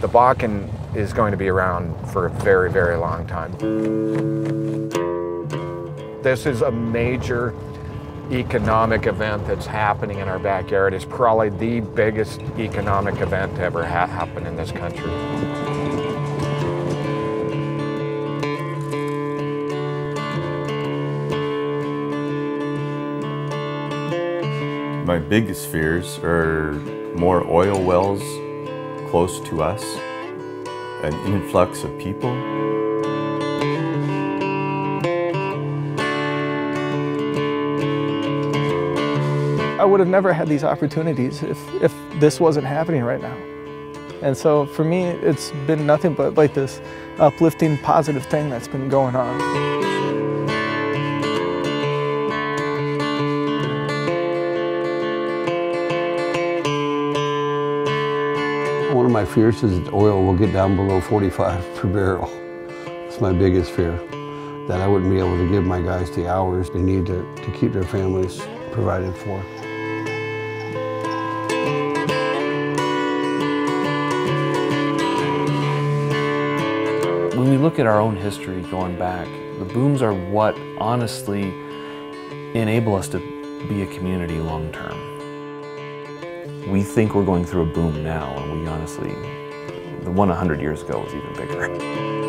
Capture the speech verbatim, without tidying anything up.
the Bakken is going to be around for a very, very long time. This is a major economic event that's happening in our backyard. It's probably the biggest economic event to ever ha happen in this country. My biggest fears are more oil wells close to us, an influx of people. I would have never had these opportunities if, if this wasn't happening right now. And so for me, it's been nothing but like this uplifting, positive thing that's been going on. One of my fears is that oil will get down below forty-five per barrel. It's my biggest fear, that I wouldn't be able to give my guys the hours they need to, to keep their families provided for. When we look at our own history going back, the booms are what honestly enable us to be a community long term. We think we're going through a boom now, and we honestly, the one a hundred years ago was even bigger.